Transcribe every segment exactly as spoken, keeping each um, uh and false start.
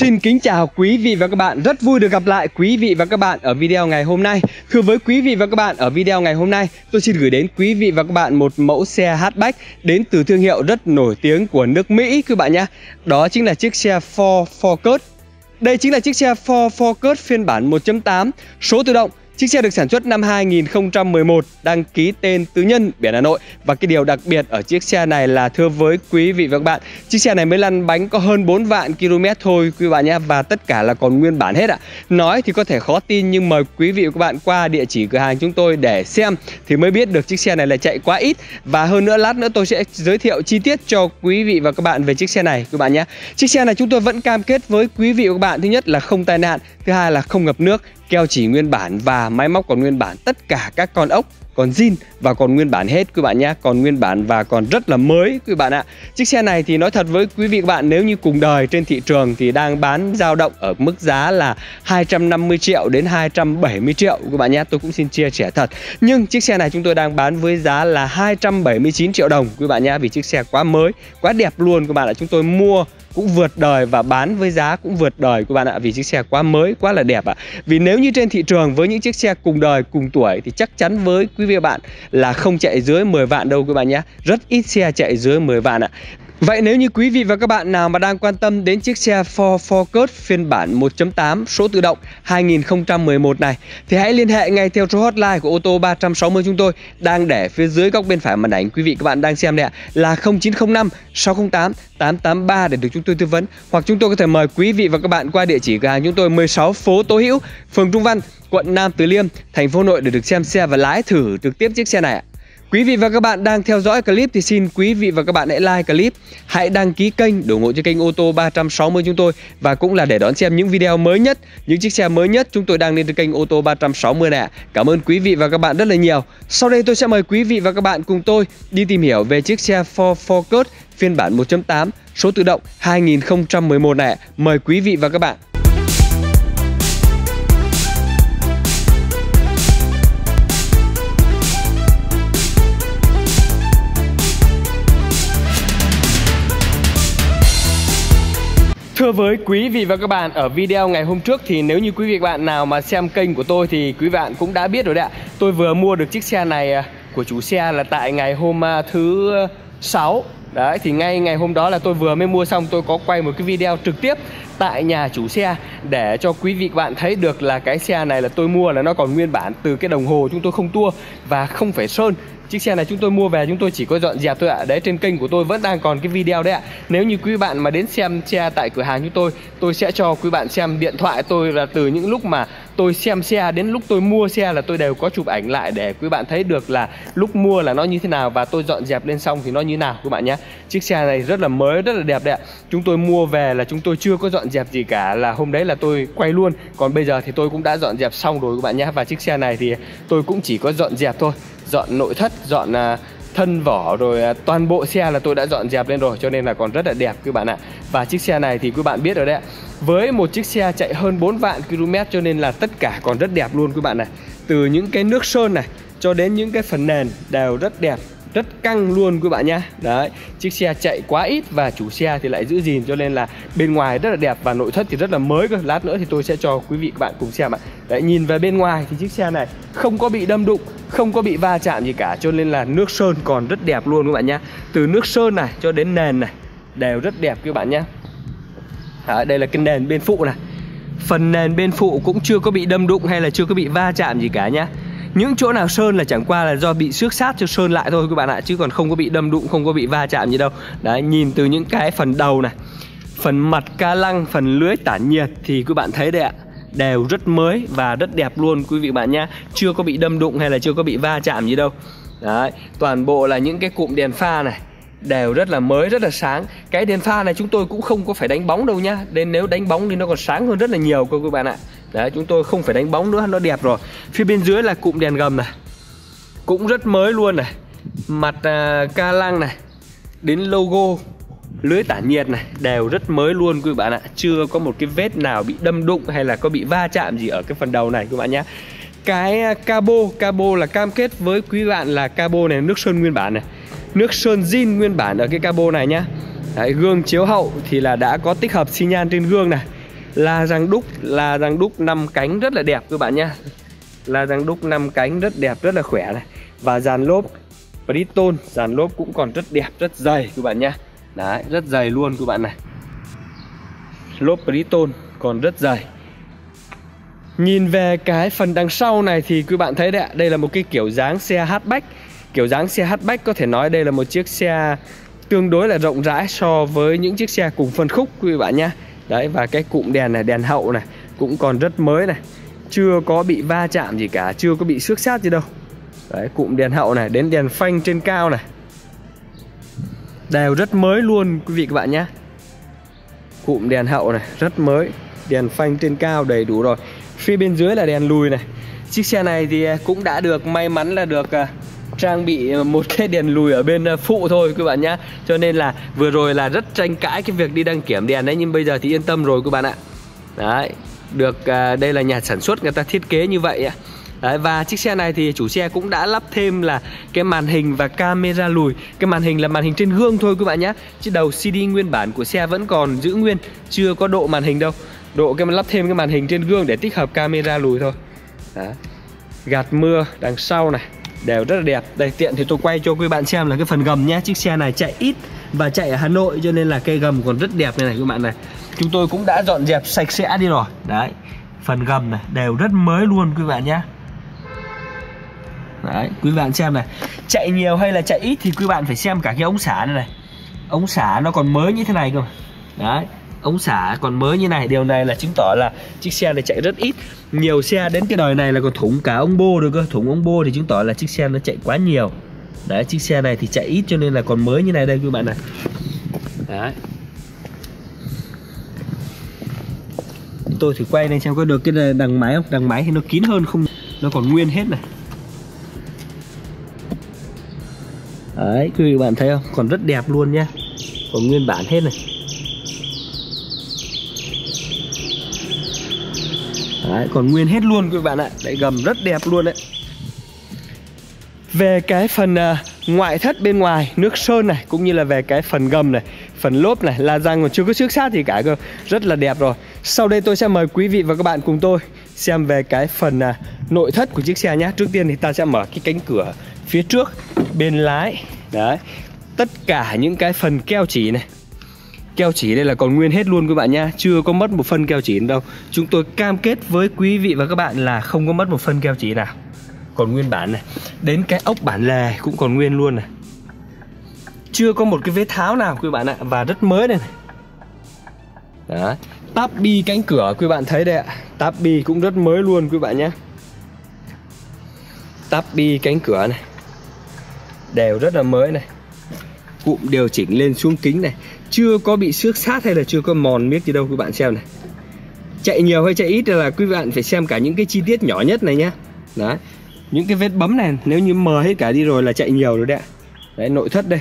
Xin kính chào quý vị và các bạn, rất vui được gặp lại quý vị và các bạn ở video ngày hôm nay. Thưa với quý vị và các bạn, ở video ngày hôm nay tôi xin gửi đến quý vị và các bạn một mẫu xe hatchback đến từ thương hiệu rất nổi tiếng của nước Mỹ các bạn nhé. Đó chính là chiếc xe Ford Focus. Đây chính là chiếc xe Ford Focus phiên bản một chấm tám số tự động. Chiếc xe được sản xuất năm hai nghìn không trăm mười một, đăng ký tên tư nhân biển Hà Nội. Và cái điều đặc biệt ở chiếc xe này là, thưa với quý vị và các bạn, chiếc xe này mới lăn bánh có hơn bốn vạn ki lô mét thôi quý bạn nhé. Và tất cả là còn nguyên bản hết ạ. Nói thì có thể khó tin nhưng mời quý vị và các bạn qua địa chỉ cửa hàng chúng tôi để xem thì mới biết được chiếc xe này là chạy quá ít. Và hơn nữa lát nữa tôi sẽ giới thiệu chi tiết cho quý vị và các bạn về chiếc xe này các bạn nhé. Chiếc xe này chúng tôi vẫn cam kết với quý vị và các bạn, thứ nhất là không tai nạn, thứ hai là không ngập nước, keo chỉ nguyên bản và máy móc còn nguyên bản. Tất cả các con ốc, còn zin và còn nguyên bản hết quý bạn nhé. Còn nguyên bản và còn rất là mới quý bạn ạ. Chiếc xe này thì nói thật với quý vị các bạn, nếu như cùng đời trên thị trường thì đang bán dao động ở mức giá là hai trăm năm mươi triệu đến hai trăm bảy mươi triệu quý bạn nhé. Tôi cũng xin chia sẻ thật. Nhưng chiếc xe này chúng tôi đang bán với giá là hai trăm bảy mươi chín triệu đồng quý bạn nhé. Vì chiếc xe quá mới, quá đẹp luôn các bạn ạ. Chúng tôi mua cũng vượt đời và bán với giá cũng vượt đời các bạn ạ. Vì chiếc xe quá mới, quá là đẹp ạ. Vì nếu như trên thị trường với những chiếc xe cùng đời, cùng tuổi thì chắc chắn với quý vị và bạn là không chạy dưới mười vạn đâu các bạn nhé. Rất ít xe chạy dưới mười vạn ạ. Vậy nếu như quý vị và các bạn nào mà đang quan tâm đến chiếc xe Ford Focus phiên bản một chấm tám số tự động hai nghìn không trăm mười một này thì hãy liên hệ ngay theo số hotline của Ô tô ba sáu không chúng tôi đang để phía dưới góc bên phải màn ảnh quý vị các bạn đang xem này ạ, là không chín không năm sáu không tám tám tám ba để được chúng tôi tư vấn. Hoặc chúng tôi có thể mời quý vị và các bạn qua địa chỉ cửa hàng chúng tôi mười sáu phố Tố Hữu, phường Trung Văn, quận Nam Từ Liêm, thành phố Hà Nội để được xem xe và lái thử trực tiếp chiếc xe này ạ. Quý vị và các bạn đang theo dõi clip thì xin quý vị và các bạn hãy like clip, hãy đăng ký kênh, ủng hộ cho kênh Ô tô ba sáu không chúng tôi. Và cũng là để đón xem những video mới nhất, những chiếc xe mới nhất chúng tôi đang lên trên kênh Ô tô ba sáu không này. Cảm ơn quý vị và các bạn rất là nhiều. Sau đây tôi sẽ mời quý vị và các bạn cùng tôi đi tìm hiểu về chiếc xe Ford Focus phiên bản một chấm tám số tự động hai nghìn không trăm mười một này. Mời quý vị và các bạn. Thưa với quý vị và các bạn, ở video ngày hôm trước thì nếu như quý vị và bạn nào mà xem kênh của tôi thì quý bạn cũng đã biết rồi đấy ạ. Tôi vừa mua được chiếc xe này của chủ xe là tại ngày hôm thứ sáu. Đấy, thì ngay ngày hôm đó là tôi vừa mới mua xong, tôi có quay một cái video trực tiếp tại nhà chủ xe để cho quý vị các bạn thấy được là cái xe này là tôi mua là nó còn nguyên bản từ cái đồng hồ, chúng tôi không tua và không phải sơn. Chiếc xe này chúng tôi mua về chúng tôi chỉ có dọn dẹp thôi ạ. Đấy, trên kênh của tôi vẫn đang còn cái video đấy ạ. Nếu như quý bạn mà đến xem xe tại cửa hàng chúng tôi, tôi sẽ cho quý bạn xem điện thoại tôi là từ những lúc mà tôi xem xe đến lúc tôi mua xe là tôi đều có chụp ảnh lại để quý bạn thấy được là lúc mua là nó như thế nào và tôi dọn dẹp lên xong thì nó như thế nào các bạn nhé. Chiếc xe này rất là mới, rất là đẹp đấy ạ. Chúng tôi mua về là chúng tôi chưa có dọn dẹp gì cả, là hôm đấy là tôi quay luôn. Còn bây giờ thì tôi cũng đã dọn dẹp xong rồi các bạn nhé. Và chiếc xe này thì tôi cũng chỉ có dọn dẹp thôi, dọn nội thất, dọn thân vỏ rồi toàn bộ xe là tôi đã dọn dẹp lên rồi, cho nên là còn rất là đẹp các bạn ạ. Và chiếc xe này thì các bạn biết rồi đấy ạ. Với một chiếc xe chạy hơn bốn vạn ki lô mét cho nên là tất cả còn rất đẹp luôn các bạn này. Từ những cái nước sơn này cho đến những cái phần nền đều rất đẹp, rất căng luôn các bạn nhá. Đấy, chiếc xe chạy quá ít và chủ xe thì lại giữ gìn cho nên là bên ngoài rất là đẹp và nội thất thì rất là mới cơ. Lát nữa thì tôi sẽ cho quý vị các bạn cùng xem ạ. Đấy, nhìn về bên ngoài thì chiếc xe này không có bị đâm đụng, không có bị va chạm gì cả, cho nên là nước sơn còn rất đẹp luôn các bạn nhá. Từ nước sơn này cho đến nền này đều rất đẹp các bạn nhá. Đấy, đây là cái nền bên phụ này. Phần nền bên phụ cũng chưa có bị đâm đụng hay là chưa có bị va chạm gì cả nhá. Những chỗ nào sơn là chẳng qua là do bị xước sát cho sơn lại thôi các bạn ạ, chứ còn không có bị đâm đụng, không có bị va chạm gì đâu. Đấy, nhìn từ những cái phần đầu này, phần mặt ca lăng, phần lưới tản nhiệt thì các bạn thấy đây ạ, đều rất mới và rất đẹp luôn quý vị bạn nhá. Chưa có bị đâm đụng hay là chưa có bị va chạm gì đâu. Đấy, toàn bộ là những cái cụm đèn pha này đều rất là mới, rất là sáng. Cái đèn pha này chúng tôi cũng không có phải đánh bóng đâu nhá. Nên nếu đánh bóng thì nó còn sáng hơn rất là nhiều cơ các bạn ạ. Đấy, chúng tôi không phải đánh bóng nữa, nó đẹp rồi. Phía bên dưới là cụm đèn gầm này, cũng rất mới luôn này. Mặt uh, ca lăng này, đến logo, lưới tản nhiệt này, đều rất mới luôn quý bạn ạ. Chưa có một cái vết nào bị đâm đụng hay là có bị va chạm gì ở cái phần đầu này các bạn nhé. Cái uh, cabo, cabo là cam kết với quý bạn là cabo này nước sơn nguyên bản này, nước sơn zin nguyên bản ở cái cabo này nhá. Đấy, gương chiếu hậu thì là đã có tích hợp xi nhan trên gương này. La răng đúc, la răng đúc năm cánh rất là đẹp các bạn nhá. La răng đúc năm cánh rất đẹp, rất là khỏe này. Và dàn lốp Bridton, dàn lốp cũng còn rất đẹp, rất dày các bạn nhá. Đấy, rất dày luôn các bạn này. Lốp Bridton còn rất dày. Nhìn về cái phần đằng sau này thì các bạn thấy đấy ạ, đây là một cái kiểu dáng xe hatchback. Kiểu dáng xe hatchback có thể nói đây là một chiếc xe tương đối là rộng rãi so với những chiếc xe cùng phân khúc quý bạn nhá. Đấy, và cái cụm đèn này, đèn hậu này cũng còn rất mới này, chưa có bị va chạm gì cả, chưa có bị xước xát gì đâu. Đấy, cụm đèn hậu này đến đèn phanh trên cao này đều rất mới luôn quý vị các bạn nhá. Cụm đèn hậu này rất mới, đèn phanh trên cao đầy đủ rồi. Phía bên dưới là đèn lùi này. Chiếc xe này thì cũng đã được may mắn là được trang bị một cái đèn lùi ở bên phụ thôi các bạn nhá. Cho nên là vừa rồi là rất tranh cãi cái việc đi đăng kiểm đèn đấy, nhưng bây giờ thì yên tâm rồi các bạn ạ. Đấy, được, đây là nhà sản xuất người ta thiết kế như vậy ạ. Đấy, và chiếc xe này thì chủ xe cũng đã lắp thêm là cái màn hình và camera lùi. Cái màn hình là màn hình trên gương thôi các bạn nhé. Chứ đầu xê đê nguyên bản của xe vẫn còn giữ nguyên, chưa có độ màn hình đâu. Độ cái lắp thêm cái màn hình trên gương để tích hợp camera lùi thôi. Đấy. Gạt mưa đằng sau này đều rất là đẹp. Đây, tiện thì tôi quay cho quý bạn xem là cái phần gầm nhé. Chiếc xe này chạy ít và chạy ở Hà Nội cho nên là cây gầm còn rất đẹp này này các bạn này. Chúng tôi cũng đã dọn dẹp sạch sẽ đi rồi. Đấy, phần gầm này đều rất mới luôn quý bạn nhé. Đấy, quý bạn xem này, chạy nhiều hay là chạy ít thì quý bạn phải xem cả cái ống xả này này. Ống xả nó còn mới như thế này cơ mà. Đấy, ống xả còn mới như này, điều này là chứng tỏ là chiếc xe này chạy rất ít. Nhiều xe đến cái đời này là còn thủng cả ống bô được cơ, thủng ống bô thì chứng tỏ là chiếc xe nó chạy quá nhiều. Đấy, chiếc xe này thì chạy ít cho nên là còn mới như này đây quý bạn này. Đấy, tôi thử quay lên xem có được cái đằng máy không. Đằng máy thì nó kín hơn không, nó còn nguyên hết này. Đấy, quý vị bạn thấy không? Còn rất đẹp luôn nhá. Còn nguyên bản hết này. Đấy, còn nguyên hết luôn quý vị bạn ạ. Đấy, gầm rất đẹp luôn đấy. Về cái phần ngoại thất bên ngoài, nước sơn này, cũng như là về cái phần gầm này, phần lốp này, la răng còn chưa có xước xát gì cả cơ. Rất là đẹp rồi. Sau đây tôi sẽ mời quý vị và các bạn cùng tôi xem về cái phần nội thất của chiếc xe nhé. Trước tiên thì ta sẽ mở cái cánh cửa phía trước, bên lái. Đấy, tất cả những cái phần keo chỉ này, keo chỉ đây là còn nguyên hết luôn các bạn nha, chưa có mất một phân keo chỉ đâu. Chúng tôi cam kết với quý vị và các bạn là không có mất một phân keo chỉ nào, còn nguyên bản này. Đến cái ốc bản lề cũng còn nguyên luôn này, chưa có một cái vết tháo nào quý bạn ạ, và rất mới này. Đó, táp bi cánh cửa quý bạn thấy đây ạ, táp bi cũng rất mới luôn quý bạn nhé. Táp bi cánh cửa này đều rất là mới này. Cụm điều chỉnh lên xuống kính này, chưa có bị xước xát hay là chưa có mòn miếc gì đâu các bạn xem này. Chạy nhiều hay chạy ít là quý bạn phải xem cả những cái chi tiết nhỏ nhất này nhá. Đấy, những cái vết bấm này nếu như mờ hết cả đi rồi là chạy nhiều rồi đấy ạ. Đấy, nội thất đây.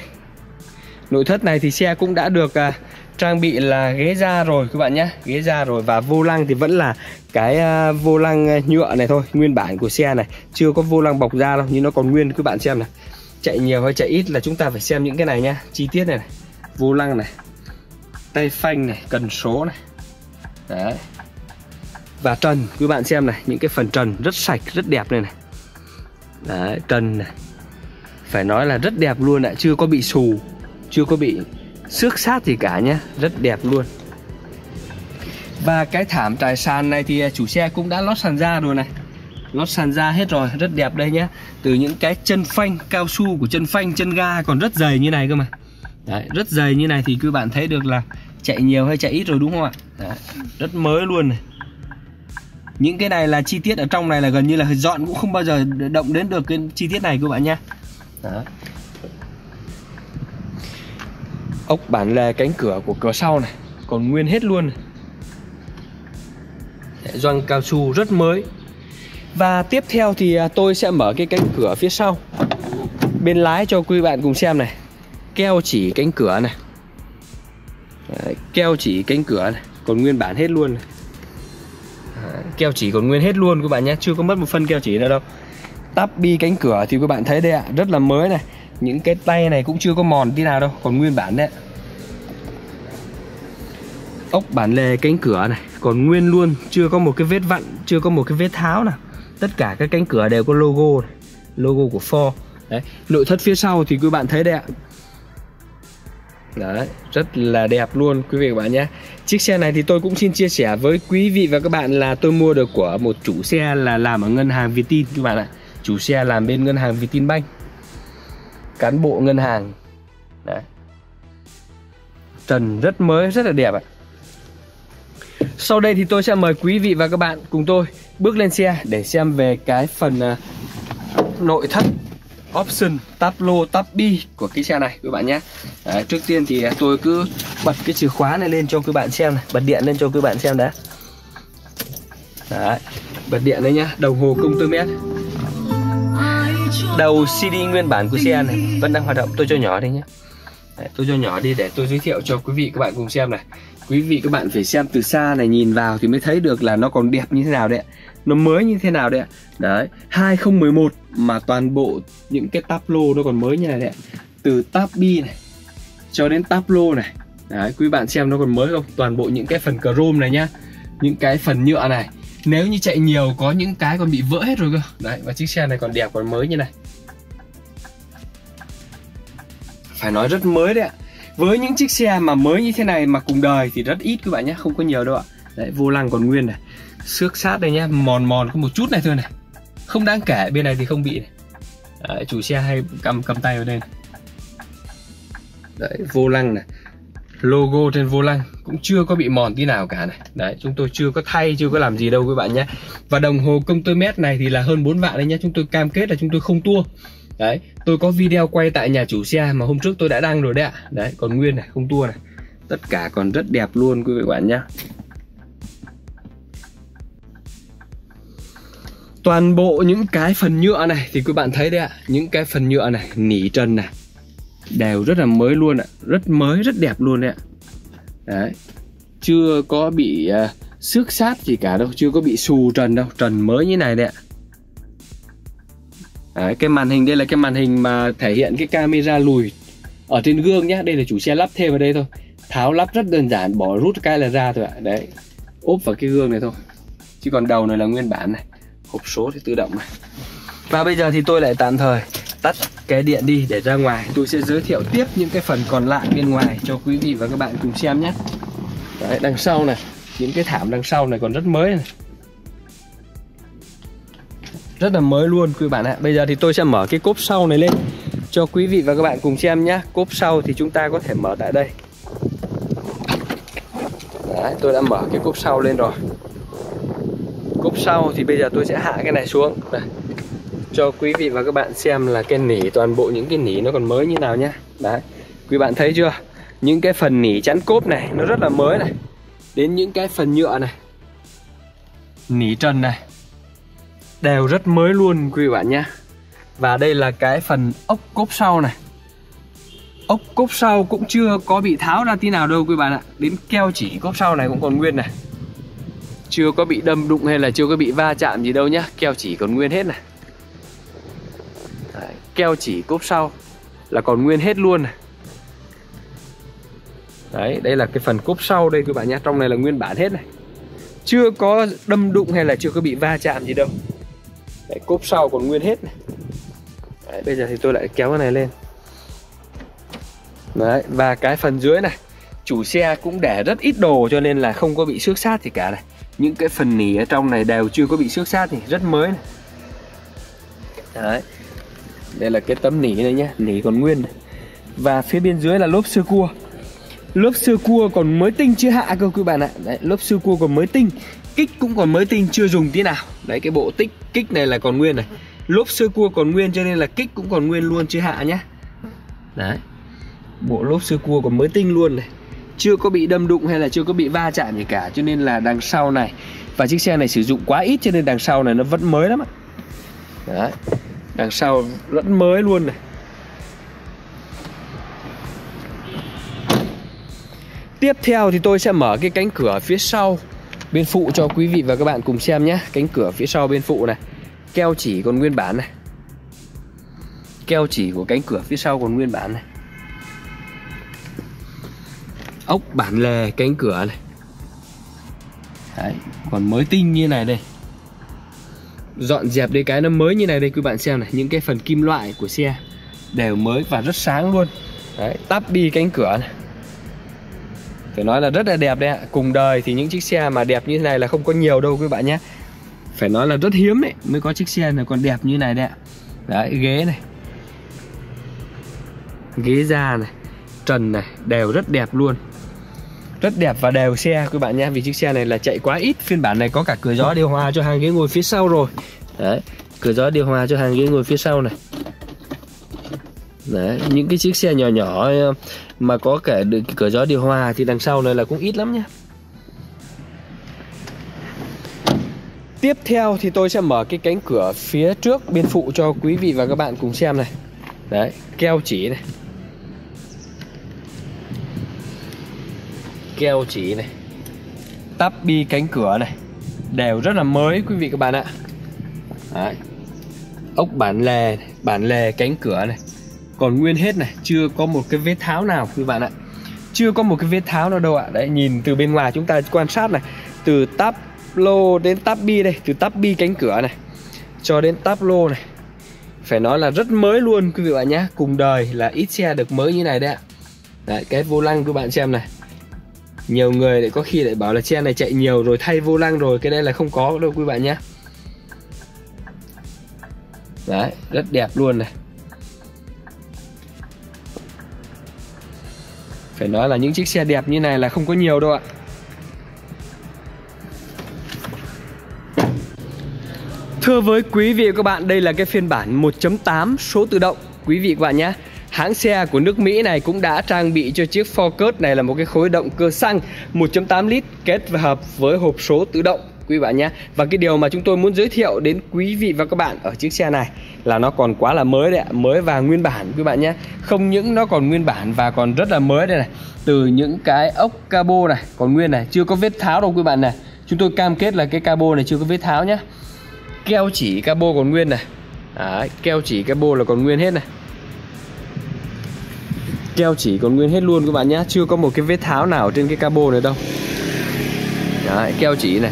Nội thất này thì xe cũng đã được à, trang bị là ghế da rồi các bạn nhé. Ghế da rồi, và vô lăng thì vẫn là cái à, vô lăng nhựa này thôi, nguyên bản của xe này, chưa có vô lăng bọc da đâu, nhưng nó còn nguyên các bạn xem này. Chạy nhiều hay chạy ít là chúng ta phải xem những cái này nhá, chi tiết này, này, vô lăng này, tay phanh này, cần số này. Đấy. Và trần, các bạn xem này, những cái phần trần rất sạch, rất đẹp này này. Đấy, trần này. Phải nói là rất đẹp luôn ạ, chưa có bị xù, chưa có bị xước xát gì cả nhá, rất đẹp luôn. Và cái thảm trải sàn này thì chủ xe cũng đã lót sàn ra rồi này. Lót sàn ra hết rồi, rất đẹp đây nhá. Từ những cái chân phanh, cao su của chân phanh, chân ga còn rất dày như này cơ mà. Đấy, rất dày như này thì các bạn thấy được là chạy nhiều hay chạy ít rồi đúng không ạ? Đấy, rất mới luôn này. Những cái này là chi tiết ở trong này là gần như là dọn cũng không bao giờ động đến được cái chi tiết này các bạn nhá. Đó. Ốc bản lề cánh cửa của cửa sau này còn nguyên hết luôn này. Đấy, gioăng cao su rất mới. Và tiếp theo thì tôi sẽ mở cái cánh cửa phía sau bên lái cho quý bạn cùng xem này. Keo chỉ cánh cửa này. Đấy, keo chỉ cánh cửa này còn nguyên bản hết luôn này. Đấy, keo chỉ còn nguyên hết luôn các bạn nhé, chưa có mất một phân keo chỉ nào đâu. Táp bi cánh cửa thì các bạn thấy đây ạ, rất là mới này. Những cái tay này cũng chưa có mòn tí nào đâu, còn nguyên bản đấy. Ốc bản lề cánh cửa này, còn nguyên luôn, chưa có một cái vết vặn, chưa có một cái vết tháo nào. Tất cả các cánh cửa đều có logo này, logo của Ford. Đấy, nội thất phía sau thì quý bạn thấy đây ạ. Đấy, rất là đẹp luôn quý vị các bạn nhé. Chiếc xe này thì tôi cũng xin chia sẻ với quý vị và các bạn là tôi mua được của một chủ xe là làm ở ngân hàng Vietin các bạn ạ. Chủ xe làm bên ngân hàng Vietinbank, cán bộ ngân hàng. Đấy, trần rất mới, rất là đẹp ạ. Sau đây thì tôi sẽ mời quý vị và các bạn cùng tôi bước lên xe để xem về cái phần uh, nội thất, option, táp lô, táp bi của cái xe này các bạn nhé. Đấy, trước tiên thì tôi cứ bật cái chìa khóa này lên cho các bạn xem này, bật điện lên cho các bạn xem đã. Đấy, bật điện đấy nhá, đồng hồ công tơ mét. Đầu xê đê nguyên bản của xe này vẫn đang hoạt động, tôi cho nhỏ đi nhé. Đấy, tôi cho nhỏ đi để tôi giới thiệu cho quý vị các bạn cùng xem này. Quý vị các bạn phải xem từ xa này, nhìn vào thì mới thấy được là nó còn đẹp như thế nào đấy, nó mới như thế nào đấy. Đấy, hai không một một mà toàn bộ những cái táp lô nó còn mới như này đấy. Từ táp bi này cho đến táp lô này. Đấy, quý bạn xem nó còn mới không? Toàn bộ những cái phần chrome này nhá, những cái phần nhựa này. Nếu như chạy nhiều có những cái còn bị vỡ hết rồi cơ. Đấy, và chiếc xe này còn đẹp, còn mới như này. Phải nói rất mới đấy ạ. Với những chiếc xe mà mới như thế này mà cùng đời thì rất ít các bạn nhé, không có nhiều đâu ạ. Đấy, vô lăng còn nguyên này, xước sát đây nhé, mòn mòn có một chút này thôi này, không đáng kể. Bên này thì không bị này. Đấy, chủ xe hay cầm cầm tay vào đây này. Đấy, vô lăng này, logo trên vô lăng cũng chưa có bị mòn tí nào cả này. Đấy, chúng tôi chưa có thay, chưa có làm gì đâu các bạn nhé. Và đồng hồ công tơ mét này thì là hơn bốn vạn đấy nhé, chúng tôi cam kết là chúng tôi không tua. Đấy, tôi có video quay tại nhà chủ xe mà hôm trước tôi đã đăng rồi đấy ạ. Đấy, còn nguyên này, không tua này. Tất cả còn rất đẹp luôn quý vị các bạn nhé. Toàn bộ những cái phần nhựa này thì các bạn thấy đấy ạ. Những cái phần nhựa này, nỉ trần này, đều rất là mới luôn ạ. Rất mới, rất đẹp luôn đấy ạ. Đấy, chưa có bị uh, xước sát gì cả đâu, chưa có bị xù trần đâu. Trần mới như này đấy ạ. Đấy, cái màn hình đây là cái màn hình mà thể hiện cái camera lùi ở trên gương nhá. Đây là chủ xe lắp thêm vào đây thôi, tháo lắp rất đơn giản, bỏ rút cái là ra thôi ạ. Đấy, ốp vào cái gương này thôi, chứ còn đầu này là nguyên bản này, hộp số thì tự động này. Và bây giờ thì tôi lại tạm thời tắt cái điện đi để ra ngoài, tôi sẽ giới thiệu tiếp những cái phần còn lại bên ngoài cho quý vị và các bạn cùng xem nhé. Đấy, đằng sau này, những cái thảm đằng sau này còn rất mới này, rất là mới luôn quý bạn ạ. Bây giờ thì tôi sẽ mở cái cốp sau này lên cho quý vị và các bạn cùng xem nhé. Cốp sau thì chúng ta có thể mở tại đây. Đấy, tôi đã mở cái cốp sau lên rồi. Cốp sau thì bây giờ tôi sẽ hạ cái này xuống đây, cho quý vị và các bạn xem là cái nỉ, toàn bộ những cái nỉ nó còn mới như nào nhá. Đấy, quý bạn thấy chưa? Những cái phần nỉ chắn cốp này nó rất là mới này, đến những cái phần nhựa này, nỉ trần này, đều rất mới luôn quý bạn nhé. Và đây là cái phần ốc cốp sau này. Ốc cốp sau cũng chưa có bị tháo ra tí nào đâu quý bạn ạ. Đến keo chỉ cốp sau này cũng còn nguyên này, chưa có bị đâm đụng hay là chưa có bị va chạm gì đâu nhá. Keo chỉ còn nguyên hết này. Đấy, keo chỉ cốp sau là còn nguyên hết luôn này. Đấy, đây là cái phần cốp sau đây quý bạn nhé. Trong này là nguyên bản hết này, chưa có đâm đụng hay là chưa có bị va chạm gì đâu. Đấy, cốp sau còn nguyên hết này. Đấy, bây giờ thì tôi lại kéo cái này lên. Đấy, và cái phần dưới này, chủ xe cũng để rất ít đồ cho nên là không có bị xước sát thì cả này. Những cái phần nỉ ở trong này đều chưa có bị xước sát thì rất mới này. Đấy, đây là cái tấm nỉ này nhá, nỉ còn nguyên này. Và phía bên dưới là lốp sơ cua. Lớp sơ cua còn mới tinh chưa hạ cơ quý bạn ạ. Đấy, lớp sơ cua còn mới tinh, kích cũng còn mới tinh, chưa dùng tí nào. Đấy, cái bộ tích kích này là còn nguyên này, lốp sơ cua còn nguyên cho nên là kích cũng còn nguyên luôn, chưa hạ nhá. Đấy, bộ lốp sơ cua còn mới tinh luôn này, chưa có bị đâm đụng hay là chưa có bị va chạm gì cả, cho nên là đằng sau này, và chiếc xe này sử dụng quá ít cho nên đằng sau này nó vẫn mới lắm ạ. Đấy, đằng sau vẫn mới luôn này. Tiếp theo thì tôi sẽ mở cái cánh cửa phía sau bên phụ cho quý vị và các bạn cùng xem nhé. Cánh cửa phía sau bên phụ này, keo chỉ còn nguyên bản này, keo chỉ của cánh cửa phía sau còn nguyên bản này, ốc bản lề cánh cửa này, Đấy, còn mới tinh như này đây. Dọn dẹp đây cái nó mới như này đây, quý bạn xem này, những cái phần kim loại của xe đều mới và rất sáng luôn. Đấy, tắp đi cánh cửa này, phải nói là rất là đẹp đấy ạ. Cùng đời thì những chiếc xe mà đẹp như thế này là không có nhiều đâu quý bạn nhé. Phải nói là rất hiếm đấy, mới có chiếc xe này còn đẹp như này đấy ạ. Đấy, ghế này, ghế da này, trần này, đều rất đẹp luôn. Rất đẹp và đều xe quý bạn nhé. Vì chiếc xe này là chạy quá ít. Phiên bản này có cả cửa gió điều hòa cho hàng ghế ngồi phía sau rồi. Đấy, cửa gió điều hòa cho hàng ghế ngồi phía sau này. Đấy, những cái chiếc xe nhỏ nhỏ mà có cả cửa gió điều hòa thì đằng sau này là cũng ít lắm nhé. Tiếp theo thì tôi sẽ mở cái cánh cửa phía trước bên phụ cho quý vị và các bạn cùng xem này. Đấy, keo chỉ này, keo chỉ này, tắp bi cánh cửa này, đều rất là mới quý vị các bạn ạ. Đấy, ốc bản lề này, bản lề cánh cửa này còn nguyên hết này, chưa có một cái vết tháo nào quý bạn ạ. Chưa có một cái vết tháo nào đâu ạ. Đấy, nhìn từ bên ngoài chúng ta quan sát này, từ tắp lô đến tắp bi đây, từ tắp bi cánh cửa này cho đến tắp lô này, phải nói là rất mới luôn quý vị bạn nhé. Cùng đời là ít xe được mới như này đấy ạ. Đấy, cái vô lăng quý bạn xem này, nhiều người lại có khi lại bảo là xe này chạy nhiều rồi thay vô lăng rồi, cái đây là không có đâu quý bạn nhé. Đấy, rất đẹp luôn này. Phải nói là những chiếc xe đẹp như này là không có nhiều đâu ạ. Thưa với quý vị và các bạn, đây là cái phiên bản một chấm tám số tự động quý vị và các bạn nhé. Hãng xe của nước Mỹ này cũng đã trang bị cho chiếc Focus này là một cái khối động cơ xăng một chấm tám lít kết hợp với hộp số tự động quý bạn nhé. Và cái điều mà chúng tôi muốn giới thiệu đến quý vị và các bạn ở chiếc xe này là nó còn quá là mới đấy ạ, mới và nguyên bản quý bạn nhé. Không những nó còn nguyên bản và còn rất là mới đây này, từ những cái ốc cabo này còn nguyên này, chưa có vết tháo đâu quý bạn này. Chúng tôi cam kết là cái cabo này chưa có vết tháo nhé. Keo chỉ cabo còn nguyên này. Đấy, keo chỉ cabo là còn nguyên hết này, keo chỉ còn nguyên hết luôn các bạn nhé. Chưa có một cái vết tháo nào trên cái cabo này đâu. Đấy, keo chỉ này,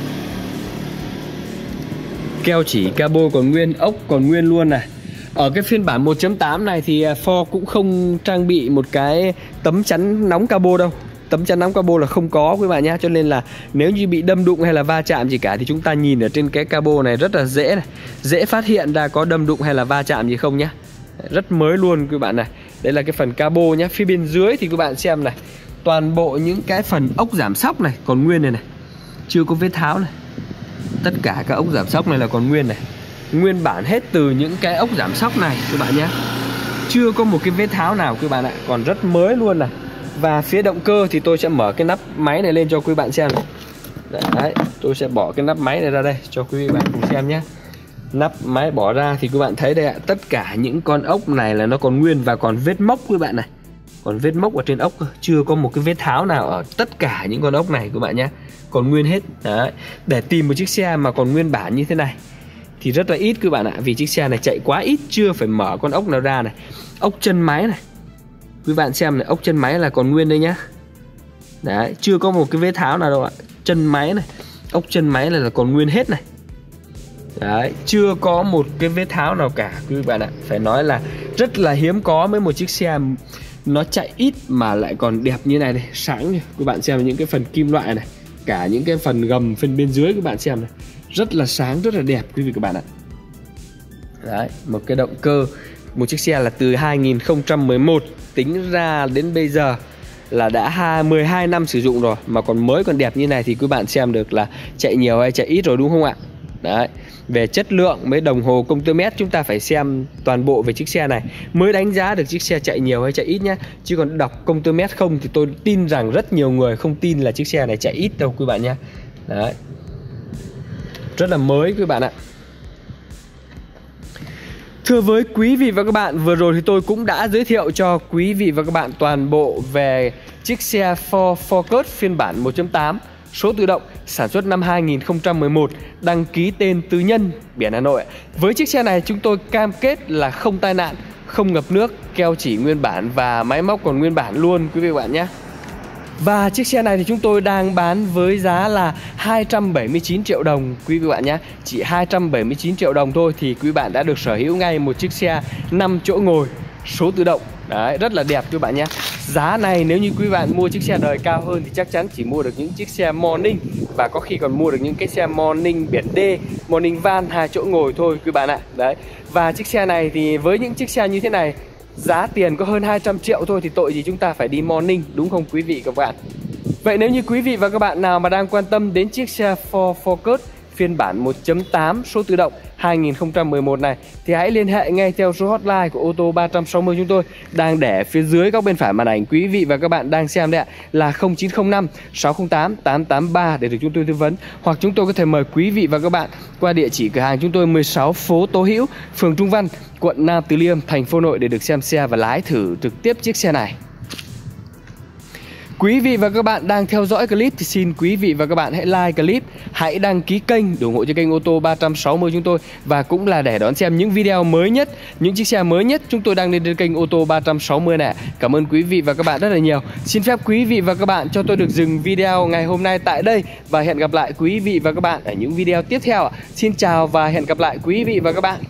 keo chỉ cabo còn nguyên, ốc còn nguyên luôn này. Ở cái phiên bản một chấm tám này thì Ford cũng không trang bị một cái tấm chắn nóng cabo đâu. Tấm chắn nóng cabo là không có quý bạn nhé. Cho nên là nếu như bị đâm đụng hay là va chạm gì cả thì chúng ta nhìn ở trên cái cabo này rất là dễ này, dễ phát hiện ra có đâm đụng hay là va chạm gì không nhé. Rất mới luôn quý bạn này. Đây là cái phần cabo nhé. Phía bên dưới thì các bạn xem này, toàn bộ những cái phần ốc giảm sóc này còn nguyên này này, chưa có vết tháo này. Tất cả các ốc giảm sóc này là còn nguyên này, nguyên bản hết từ những cái ốc giảm sóc này các bạn nhé. Chưa có một cái vết tháo nào các bạn ạ, còn rất mới luôn này. Và phía động cơ thì tôi sẽ mở cái nắp máy này lên cho quý bạn xem này. Đấy, tôi sẽ bỏ cái nắp máy này ra đây cho quý bạn cùng xem nhé. Nắp máy bỏ ra thì các bạn thấy đây ạ, tất cả những con ốc này là nó còn nguyên và còn vết mốc các bạn này. Còn vết mốc ở trên ốc, chưa có một cái vết tháo nào ở tất cả những con ốc này các bạn nhé. Còn nguyên hết. Đấy, để tìm một chiếc xe mà còn nguyên bản như thế này thì rất là ít các bạn ạ. Vì chiếc xe này chạy quá ít, chưa phải mở con ốc nào ra này. Ốc chân máy này, quý bạn xem này, ốc chân máy là còn nguyên đây nhá. Đấy, chưa có một cái vết tháo nào đâu ạ. Chân máy này, ốc chân máy này là còn nguyên hết này. Đấy, chưa có một cái vết tháo nào cả quý bạn ạ. Phải nói là rất là hiếm có với một chiếc xe nó chạy ít mà lại còn đẹp như này này, sáng này. Quý bạn xem những cái phần kim loại này, cả những cái phần gầm phần bên dưới các bạn xem này, rất là sáng, rất là đẹp quý vị các bạn ạ. Đấy, một cái động cơ, một chiếc xe là từ hai nghìn không trăm mười một tính ra đến bây giờ là đã mười hai năm sử dụng rồi mà còn mới còn đẹp như này thì quý bạn xem được là chạy nhiều hay chạy ít rồi đúng không ạ? Đấy, về chất lượng mấy đồng hồ công tơ mét chúng ta phải xem toàn bộ về chiếc xe này mới đánh giá được chiếc xe chạy nhiều hay chạy ít nhé. Chứ còn đọc công tơ mét không thì tôi tin rằng rất nhiều người không tin là chiếc xe này chạy ít đâu quý bạn nhé. Đấy, rất là mới quý bạn ạ. Thưa với quý vị và các bạn, vừa rồi thì tôi cũng đã giới thiệu cho quý vị và các bạn toàn bộ về chiếc xe Ford Focus phiên bản một chấm tám số tự động, sản xuất năm hai nghìn không trăm mười một, đăng ký tên tư nhân, biển Hà Nội. Với chiếc xe này chúng tôi cam kết là không tai nạn, không ngập nước, keo chỉ nguyên bản và máy móc còn nguyên bản luôn quý vị và các bạn nhé. Và chiếc xe này thì chúng tôi đang bán với giá là hai trăm bảy mươi chín triệu đồng quý vị bạn nhé. Chỉ hai trăm bảy mươi chín triệu đồng thôi thì quý bạn đã được sở hữu ngay một chiếc xe năm chỗ ngồi số tự động. Đấy, rất là đẹp các bạn nhé. Giá này nếu như quý bạn mua chiếc xe đời cao hơn thì chắc chắn chỉ mua được những chiếc xe morning, và có khi còn mua được những cái xe morning biển D, morning van hai chỗ ngồi thôi quý bạn ạ. Đấy. Và chiếc xe này thì với những chiếc xe như thế này, giá tiền có hơn hai trăm triệu thôi thì tội gì chúng ta phải đi morning, đúng không quý vị các bạn? Vậy nếu như quý vị và các bạn nào mà đang quan tâm đến chiếc xe Ford Focus phiên bản một chấm tám số tự động hai nghìn không trăm mười một này thì hãy liên hệ ngay theo số hotline của Ô tô ba sáu không chúng tôi đang để phía dưới góc bên phải màn ảnh quý vị và các bạn đang xem đấy ạ, là không chín không năm sáu không tám tám tám ba để được chúng tôi tư vấn, hoặc chúng tôi có thể mời quý vị và các bạn qua địa chỉ cửa hàng chúng tôi mười sáu phố Tố Hữu, phường Trung Văn, quận Nam Từ Liêm, thành phố Hà Nội để được xem xe và lái thử trực tiếp chiếc xe này. Quý vị và các bạn đang theo dõi clip thì xin quý vị và các bạn hãy like clip, hãy đăng ký kênh, ủng hộ cho kênh Ô tô ba sáu không chúng tôi, và cũng là để đón xem những video mới nhất, những chiếc xe mới nhất chúng tôi đang lên trên kênh Ô tô ba sáu không này. Cảm ơn quý vị và các bạn rất là nhiều. Xin phép quý vị và các bạn cho tôi được dừng video ngày hôm nay tại đây và hẹn gặp lại quý vị và các bạn ở những video tiếp theo. Xin chào và hẹn gặp lại quý vị và các bạn.